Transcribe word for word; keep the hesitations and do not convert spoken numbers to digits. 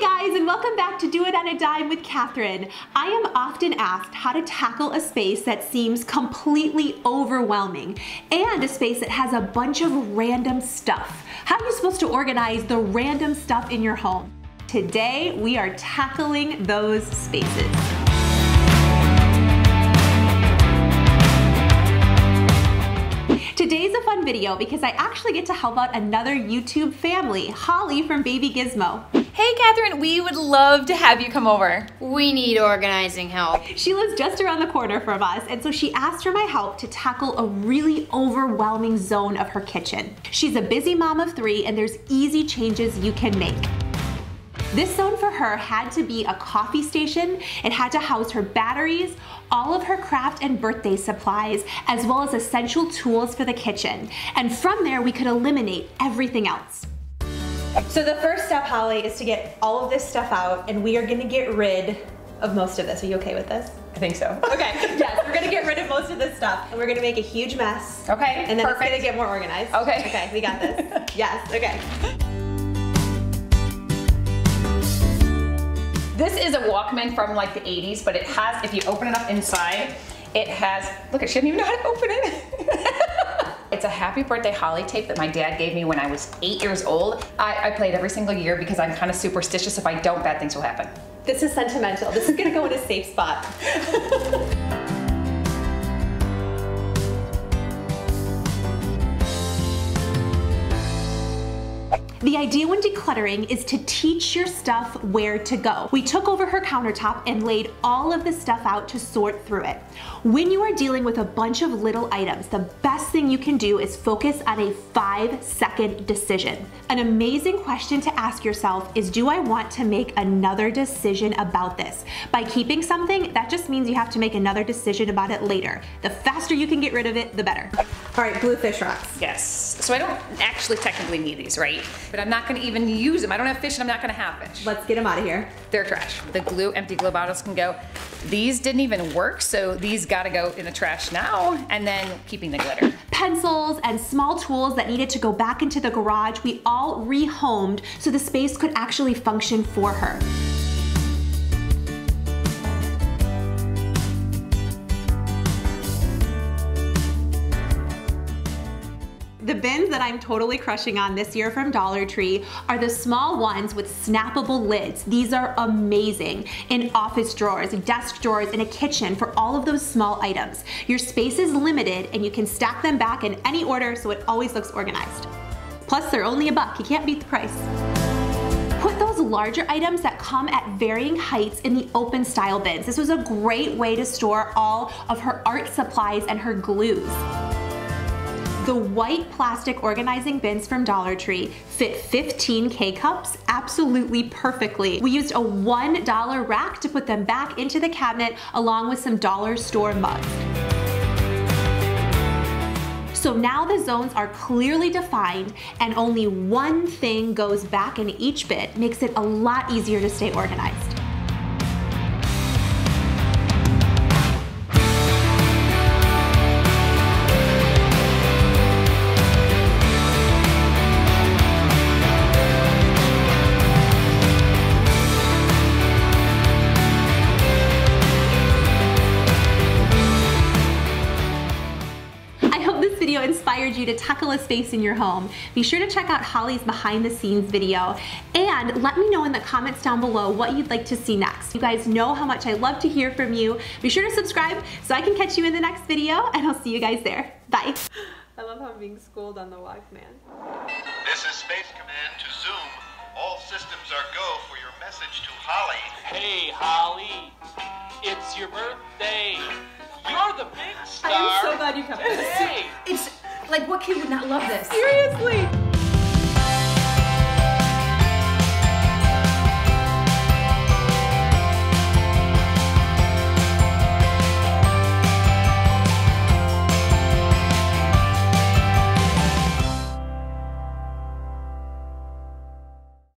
Hey guys, and welcome back to Do It On A Dime with Kathryn. I am often asked how to tackle a space that seems completely overwhelming and a space that has a bunch of random stuff. How are you supposed to organize the random stuff in your home? Today, we are tackling those spaces. Today's a fun video because I actually get to help out another YouTube family, Holly from Baby Gizmo. Hey Kathryn, we would love to have you come over. We need organizing help. She lives just around the corner from us, and so she asked for my help to tackle a really overwhelming zone of her kitchen. She's a busy mom of three, and there's easy changes you can make. This zone for her had to be a coffee station. It had to house her batteries, all of her craft and birthday supplies, as well as essential tools for the kitchen. And from there, we could eliminate everything else. So the first step, Holly, is to get all of this stuff out, and we are gonna get rid of most of this. Are you okay with this? I think so. Okay, yes, we're gonna get rid of most of this stuff, and we're gonna make a huge mess. Okay, and then perfect. It's gonna get more organized. Okay. Okay, we got this. Yes, okay. This is a Walkman from like the eighties, but it has, if you open it up inside, it has, look, I shouldn't even know how to open it. It's a Happy Birthday Holly tape that my dad gave me when I was eight years old. I, I play it every single year because I'm kind of superstitious. If I don't, bad things will happen. This is sentimental. This is gonna go in a safe spot. The idea when decluttering is to teach your stuff where to go. We took over her countertop and laid all of the stuff out to sort through it. When you are dealing with a bunch of little items, the best thing you can do is focus on a five second decision. An amazing question to ask yourself is, do I want to make another decision about this? By keeping something, that just means you have to make another decision about it later. The faster you can get rid of it, the better. All right, bluefish rocks. Yes, so I don't actually technically need these, right? But I'm not gonna even use them. I don't have fish and I'm not gonna have fish. Let's get them out of here. They're trash. The glue, empty glue bottles can go. These didn't even work, so these gotta go in the trash now, and then keeping the glitter. Pencils and small tools that needed to go back into the garage, we all rehomed so the space could actually function for her. The bins that I'm totally crushing on this year from Dollar Tree are the small ones with snappable lids. These are amazing in office drawers, desk drawers, and a kitchen for all of those small items. Your space is limited and you can stack them back in any order so it always looks organized. Plus, they're only a buck. You can't beat the price. Put those larger items that come at varying heights in the open style bins. This was a great way to store all of her art supplies and her glues. The white plastic organizing bins from Dollar Tree fit fifteen K-cups absolutely perfectly. We used a one dollar rack to put them back into the cabinet along with some dollar store mugs. So now the zones are clearly defined and only one thing goes back in each bin. Makes it a lot easier to stay organized. Inspired you to tackle a space in your home, be sure to check out Holly's behind the scenes video, and let me know in the comments down below what you'd like to see next. You guys know how much I love to hear from you. Be sure to subscribe so I can catch you in the next video, and I'll see you guys there. Bye. I love how I'm being schooled on the Walkman. This is Space Command to Zoom. All systems are go for your message to Holly. Hey Holly, it's your birthday. You're the big star. I'm so glad you come. It's like, what kid would not love this? Seriously.